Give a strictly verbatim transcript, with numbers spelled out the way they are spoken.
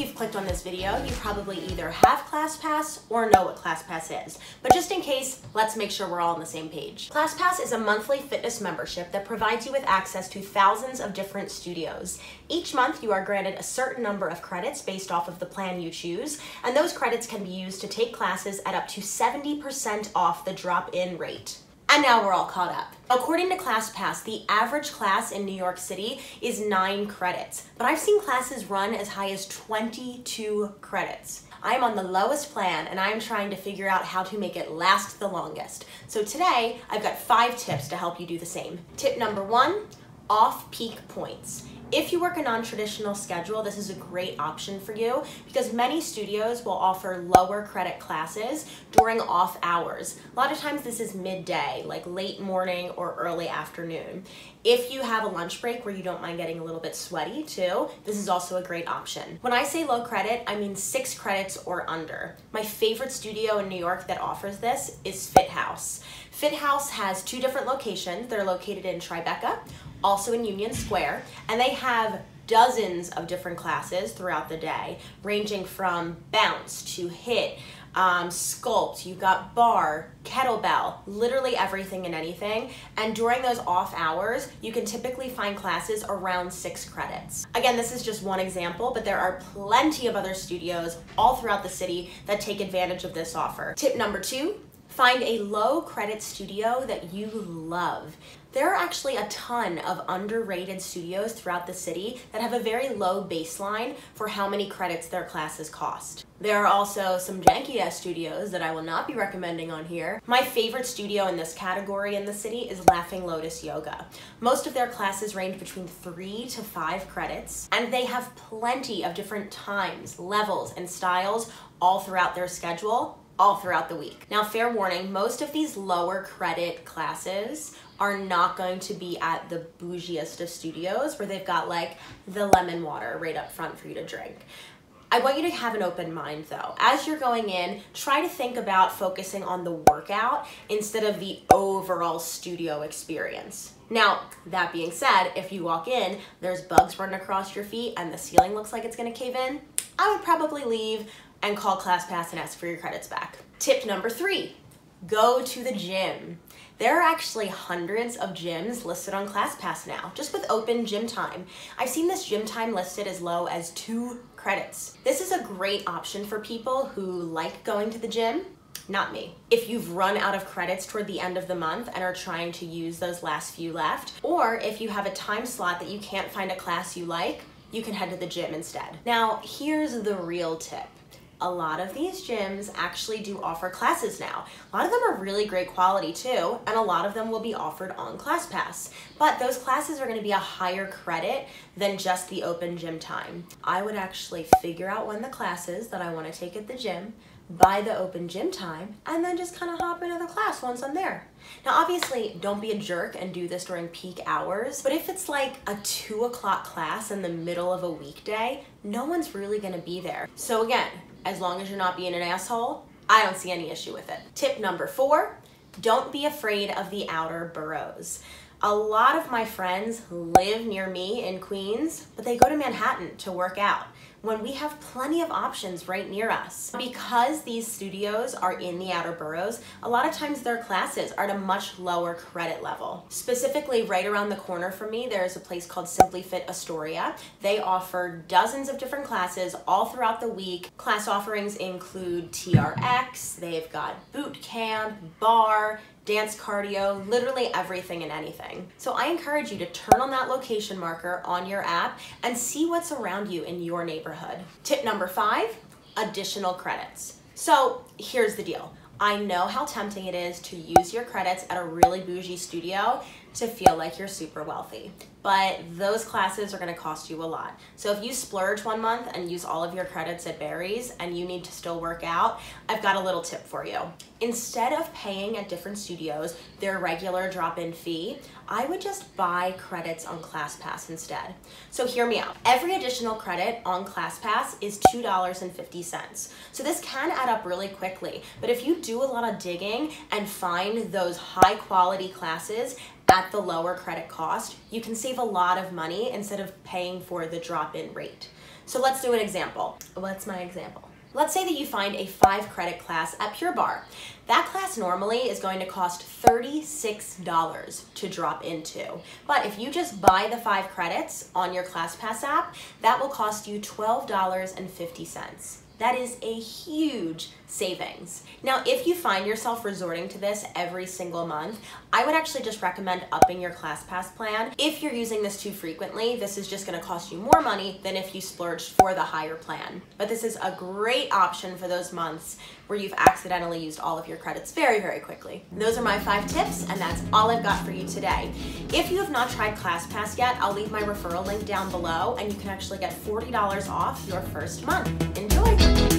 if you've clicked on this video, you probably either have ClassPass or know what ClassPass is. But just in case, let's make sure we're all on the same page. ClassPass is a monthly fitness membership that provides you with access to thousands of different studios. Each month, you are granted a certain number of credits based off of the plan you choose, and those credits can be used to take classes at up to seventy percent off the drop-in rate. And now we're all caught up. According to ClassPass, the average class in New York City is nine credits, but I've seen classes run as high as twenty-two credits. I'm on the lowest plan and I'm trying to figure out how to make it last the longest. So today, I've got five tips to help you do the same. Tip number one, off-peak points. If you work a non-traditional schedule, this is a great option for you because many studios will offer lower credit classes during off hours. A lot of times this is midday, like late morning or early afternoon. If you have a lunch break where you don't mind getting a little bit sweaty too, this is also a great option. When I say low credit, I mean six credits or under. My favorite studio in New York that offers this is Fithouse. Fithouse has two different locations. They're located in Tribeca, also in Union Square, and they have dozens of different classes throughout the day, ranging from bounce to hit, um, sculpt, you've got bar, kettlebell, literally everything and anything. And during those off hours, you can typically find classes around six credits. Again, this is just one example, but there are plenty of other studios all throughout the city that take advantage of this offer. Tip number two, find a low credit studio that you love. There are actually a ton of underrated studios throughout the city that have a very low baseline for how many credits their classes cost. There are also some janky-ass studios that I will not be recommending on here. My favorite studio in this category in the city is Laughing Lotus Yoga. Most of their classes range between three to five credits, and they have plenty of different times, levels, and styles all throughout their schedule, all throughout the week. Now, fair warning, most of these lower credit classes are not going to be at the bougiest of studios where they've got like the lemon water right up front for you to drink. I want you to have an open mind though. As you're going in, try to think about focusing on the workout instead of the overall studio experience. Now, that being said, if you walk in, there's bugs running across your feet and the ceiling looks like it's gonna cave in, I would probably leave and call ClassPass and ask for your credits back. Tip number three, go to the gym. There are actually hundreds of gyms listed on ClassPass now, just with open gym time. I've seen this gym time listed as low as two credits. This is a great option for people who like going to the gym. Not me. If you've run out of credits toward the end of the month and are trying to use those last few left, or if you have a time slot that you can't find a class you like, you can head to the gym instead. Now, here's the real tip. A lot of these gyms actually do offer classes now. A lot of them are really great quality too, and a lot of them will be offered on ClassPass. But those classes are gonna be a higher credit than just the open gym time. I would actually figure out when the class is that I wanna take at the gym, buy the open gym time, and then just kind of hop into the class once I'm there. Now, obviously, don't be a jerk and do this during peak hours, but if it's like a two o'clock class in the middle of a weekday, no one's really gonna be there. So again, as long as you're not being an asshole, I don't see any issue with it. Tip number four, don't be afraid of the outer boroughs. A lot of my friends live near me in Queens, but they go to Manhattan to work out when we have plenty of options right near us. Because these studios are in the outer boroughs, a lot of times their classes are at a much lower credit level. Specifically, right around the corner from me, there is a place called Simply Fit Astoria. They offer dozens of different classes all throughout the week. Class offerings include T R X, they've got boot camp, bar, dance cardio, literally everything and anything. So I encourage you to turn on that location marker on your app and see what's around you in your neighborhood. Tip number five, additional credits. So here's the deal. I know how tempting it is to use your credits at a really bougie studio to feel like you're super wealthy, but those classes are gonna cost you a lot. So if you splurge one month and use all of your credits at Barry's and you need to still work out, I've got a little tip for you. Instead of paying at different studios their regular drop-in fee, I would just buy credits on ClassPass instead. So hear me out. Every additional credit on ClassPass is two dollars and fifty cents. So this can add up really quickly, but if you do a lot of digging and find those high-quality classes at the lower credit cost, you can save a lot of money instead of paying for the drop-in rate. So let's do an example. What's my example? Let's say that you find a five credit class at Pure Bar. That class normally is going to cost thirty-six dollars to drop into. But if you just buy the five credits on your ClassPass app, that will cost you twelve dollars and fifty cents. That is a huge savings. Now, if you find yourself resorting to this every single month, I would actually just recommend upping your ClassPass plan. If you're using this too frequently, this is just gonna cost you more money than if you splurged for the higher plan. But this is a great option for those months where you've accidentally used all of your credits very, very quickly. Those are my five tips, and that's all I've got for you today. If you have not tried ClassPass yet, I'll leave my referral link down below, and you can actually get forty dollars off your first month. Enjoy.